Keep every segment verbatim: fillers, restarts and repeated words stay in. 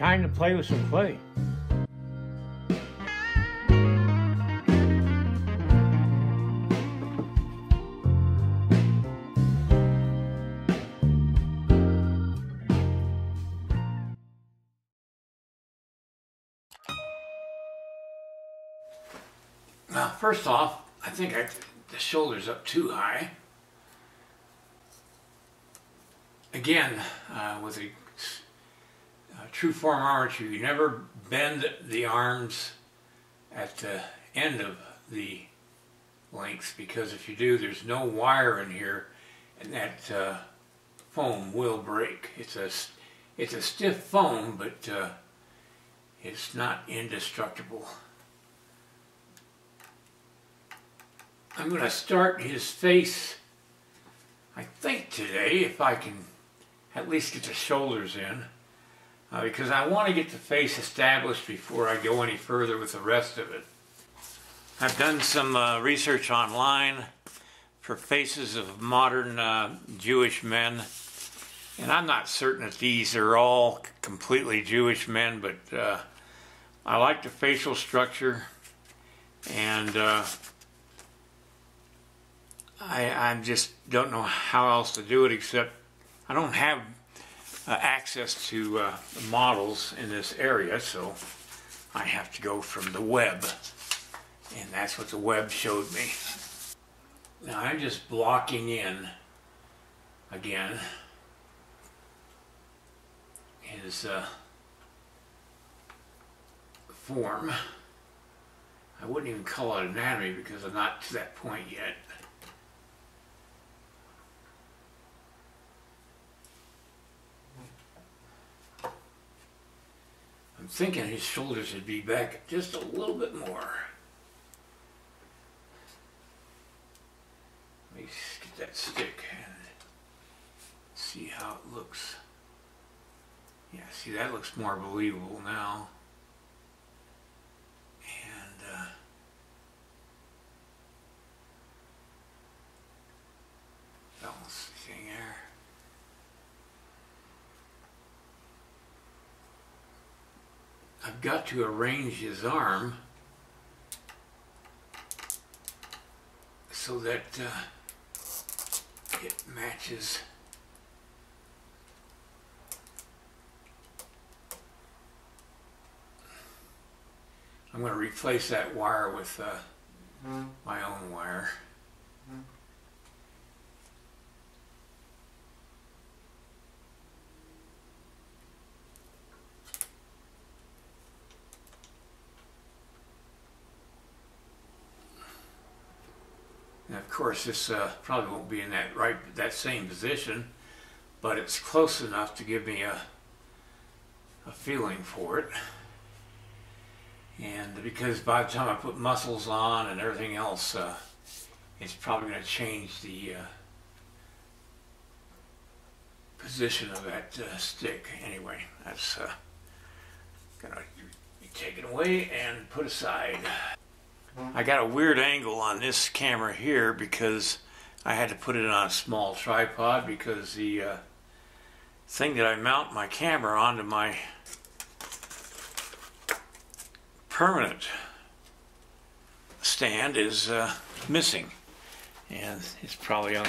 Time to play with some clay. Now, first off, I think I, the shoulder's up too high. Again, uh, with a Uh, true form armature, you never bend the arms at the end of the length, because if you do, there's no wire in here, and that uh, foam will break. It's a it's a stiff foam, but uh, it's not indestructible. I'm going to start his face, I think, today, if I can at least get the shoulders in. Uh, because I want to get the face established before I go any further with the rest of it. I've done some uh, research online for faces of modern uh, Jewish men, and I'm not certain that these are all completely Jewish men, but uh, I like the facial structure, and uh, I, I just don't know how else to do it, except I don't have Uh, access to uh, models in this area, so I have to go from the web, and that's what the web showed me. Now I'm just blocking in again his uh, form. I wouldn't even call it anatomy because I'm not to that point yet. I'm thinking his shoulders would be back just a little bit more. Let me get that stick and see how it looks. Yeah, see, that looks more believable now. And uh, balance the thing there. I've got to arrange his arm so that uh, it matches . I'm going to replace that wire with uh, mm-hmm. my own wire. Mm-hmm. And of course, this uh, probably won't be in that right that same position, but it's close enough to give me a a feeling for it. And because by the time I put muscles on and everything else, uh, it's probably going to change the uh, position of that uh, stick. Anyway, that's uh, going to be taken away and put aside. I got a weird angle on this camera here because I had to put it on a small tripod, because the uh, thing that I mount my camera onto my permanent stand is uh, missing, and it's probably on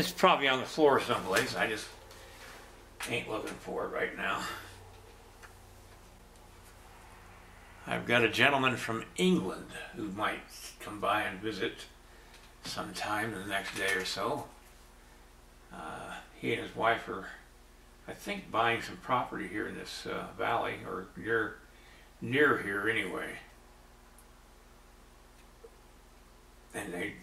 it's probably on the floor someplace. I just ain't looking for it right now. I've got a gentleman from England who might come by and visit sometime in the next day or so. Uh, he and his wife are, I think, buying some property here in this uh, valley, or near, near here anyway. And they,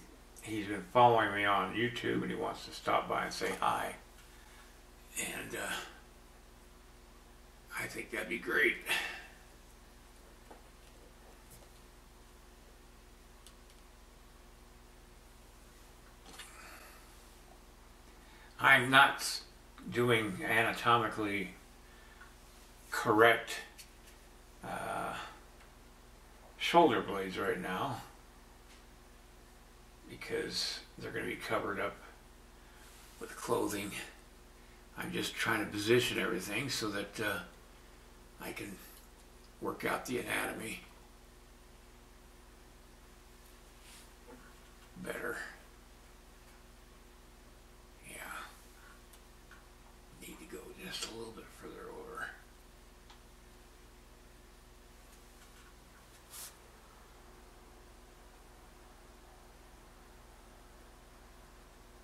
he's been following me on YouTube, and he wants to stop by and say hi. And uh, I think that'd be great. I'm not doing anatomically correct uh, shoulder blades right now, because they're going to be covered up with clothing I'm just trying to position everything so that uh, I can work out the anatomy better. Yeah, need to go just a little bit further over.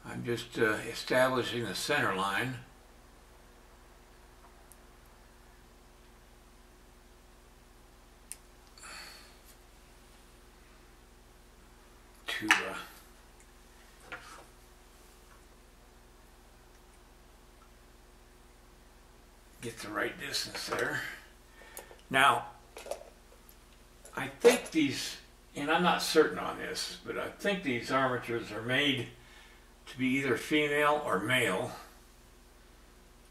I'm just uh, establishing the center line. Get the right distance there. Now, I think these, and I'm not certain on this, but I think these armatures are made to be either female or male.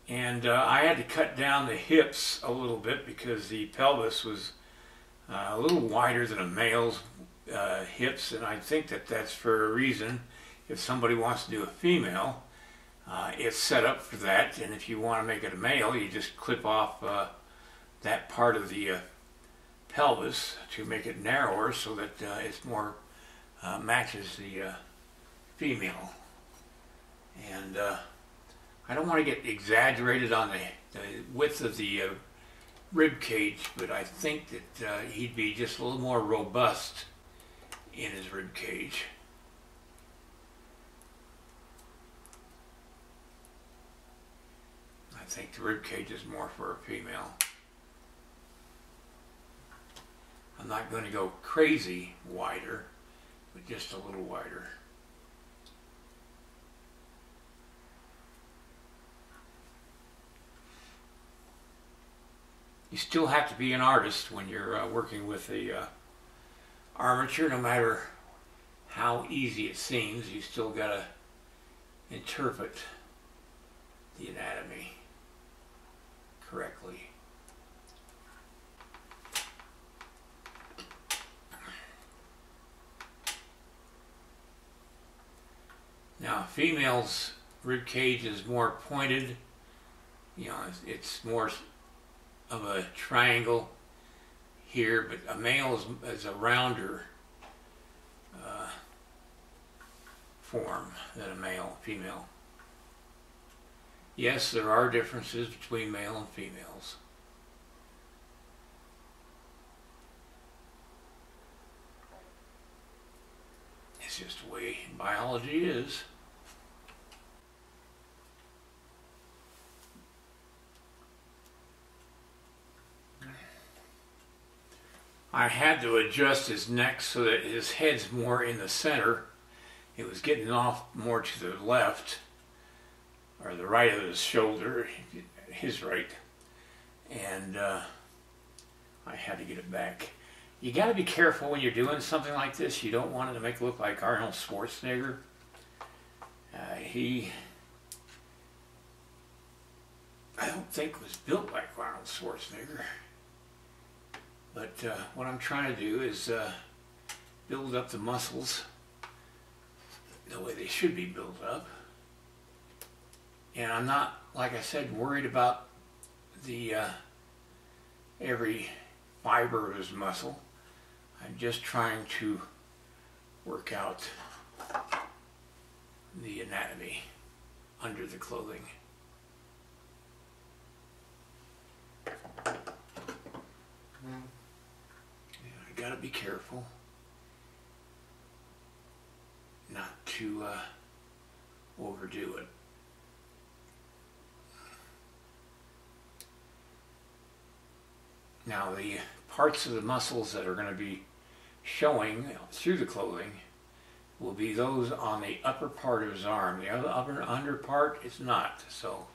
And uh, I had to cut down the hips a little bit because the pelvis was uh, a little wider than a male's uh, hips, and I think that that's for a reason. If somebody wants to do a female, Uh, it's set up for that, and if you want to make it a male, you just clip off uh, that part of the uh, pelvis to make it narrower so that uh, it's more uh, matches the uh, female. And uh, I don't want to get exaggerated on the, the width of the uh, rib cage, but I think that uh, he'd be just a little more robust in his rib cage. I think the rib cage is more for a female. I'm not going to go crazy wider, but just a little wider. You still have to be an artist when you're uh, working with the uh, armature, no matter how easy it seems. You still got to interpret the anatomy correctly. Now, a female's rib cage is more pointed, you know, it's, it's more of a triangle here, but a male is, is a rounder uh, form than a male, female. Yes, there are differences between male and females. It's just the way biology is. I had to adjust his neck so that his head's more in the center. It was getting off more to the left, or the right of his shoulder, his right, and uh, I had to get it back. You got to be careful when you're doing something like this. You don't want it to make it look like Arnold Schwarzenegger. Uh, he, I don't think, was built like Arnold Schwarzenegger. But uh, what I'm trying to do is uh, build up the muscles the way they should be built up. And I'm not, like I said, worried about the uh, every fiber of his muscle. I'm just trying to work out the anatomy under the clothing. Yeah, I gotta be careful not to uh, overdo it. Now, the parts of the muscles that are going to be showing through the clothing will be those on the upper part of his arm. The other upper under part is not. So,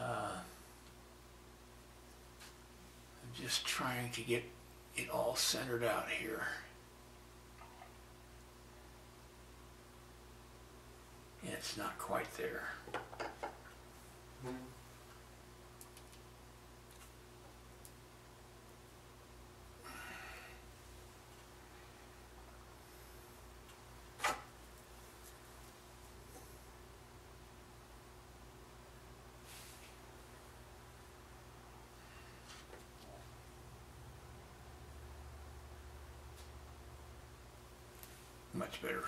uh, I'm just trying to get it all centered out here. And it's not quite there. much better.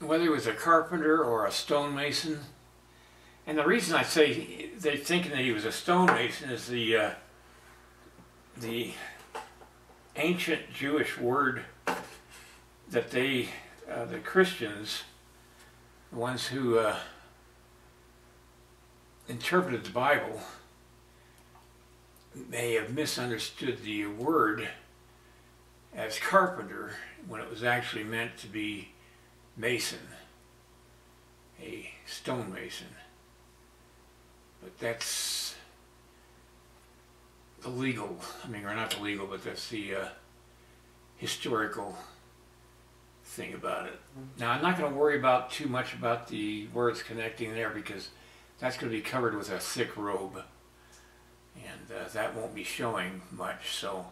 Whether he was a carpenter or a stonemason, and the reason I say they're thinking that he was a stonemason is the uh, the ancient Jewish word that they, uh, the Christians, the ones who uh, interpreted the Bible, may have misunderstood the word as carpenter when it was actually meant to be mason, a stonemason. But that's the legal, I mean, or not the legal, but that's the uh, historical thing about it. Now, I'm not going to worry about too much about the words connecting there, because that's going to be covered with a thick robe, and uh, that won't be showing much, so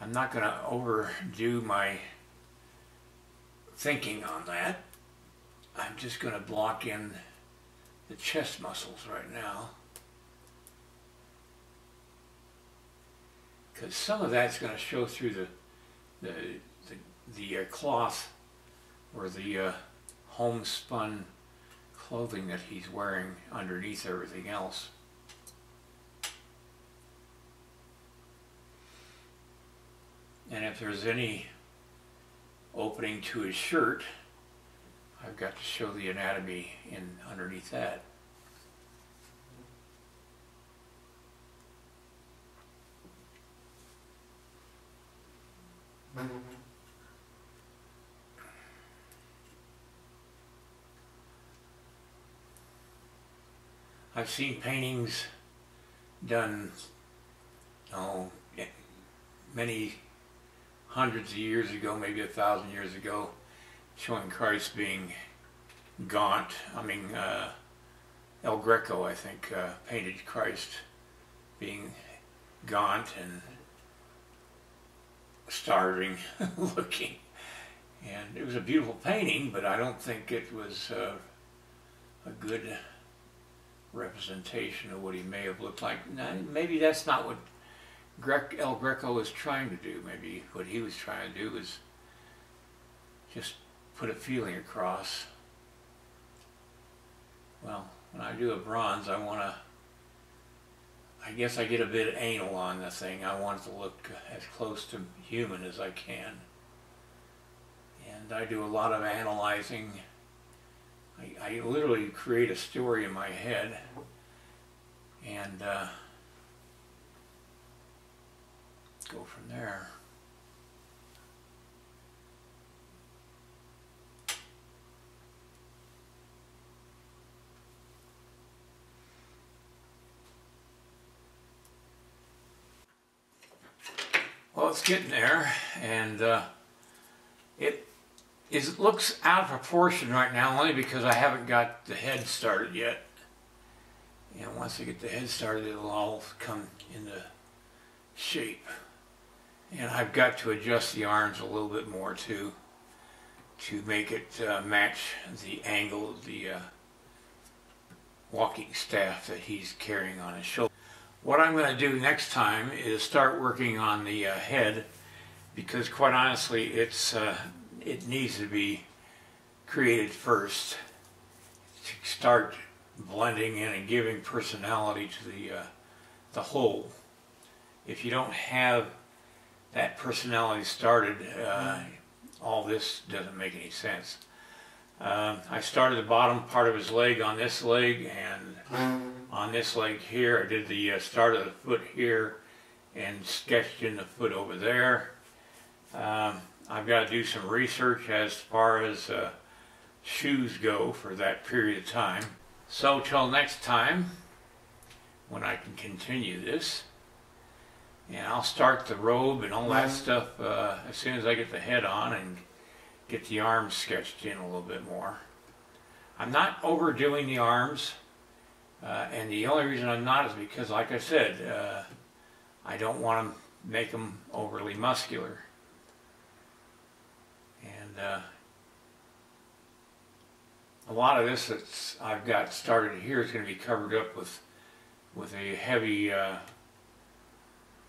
I'm not going to overdo my thinking on that. I'm just going to block in the chest muscles right now, because some of that's going to show through the the the, the uh, cloth or the uh, homespun clothing that he's wearing underneath everything else. And if there's any opening to his shirt, I've got to show the anatomy in underneath that. I've seen paintings done, oh, many hundreds of years ago, maybe a thousand years ago, showing Christ being gaunt. I mean, uh, El Greco, I think, uh, painted Christ being gaunt and starving looking. And it was a beautiful painting, but I don't think it was uh, a good representation of what he may have looked like. Now, maybe that's not what El Greco was trying to do. Maybe what he was trying to do was just put a feeling across. Well, when I do a bronze, I want to, I guess I get a bit anal on the thing. I want it to look as close to human as I can. And I do a lot of analyzing. I, I literally create a story in my head, and uh, go from there. Well, it's getting there, and uh, it is it looks out of proportion right now, only because I haven't got the head started yet. And once I get the head started, it'll all come into shape. And I've got to adjust the arms a little bit more too, to make it uh, match the angle of the uh, walking staff that he's carrying on his shoulder. What I'm going to do next time is start working on the uh, head, because quite honestly, it's uh, it needs to be created first to start blending in and giving personality to the uh, the whole. If you don't have that personality started, uh, all this doesn't make any sense. Uh, I started the bottom part of his leg on this leg, and on this leg here. I did the uh, start of the foot here and sketched in the foot over there. Um, I've got to do some research as far as uh, shoes go for that period of time. So till next time, when I can continue this, and I'll start the robe and all that stuff uh, as soon as I get the head on and get the arms sketched in a little bit more. I'm not overdoing the arms, uh, and the only reason I'm not is because, like I said, uh, I don't want to make them overly muscular. And uh, a lot of this that's I've got started here is going to be covered up with with a heavy uh,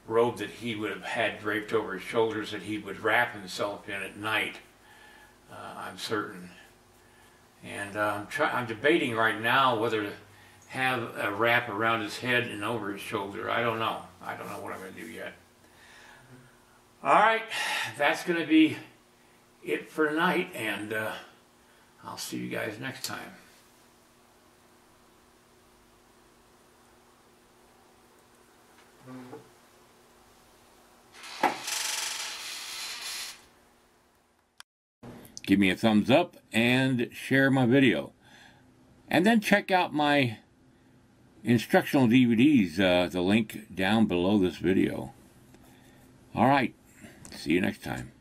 robe that he would have had draped over his shoulders, that he would wrap himself in at night, uh, I'm certain. And uh, I'm, try I'm debating right now whether to have a wrap around his head and over his shoulder. I don't know. I don't know what I'm going to do yet. All right, that's going to be it for tonight, and uh, I'll see you guys next time. Mm-hmm. Give me a thumbs up and share my video. And then check out my instructional D V Ds, uh, the link down below this video. All right, see you next time.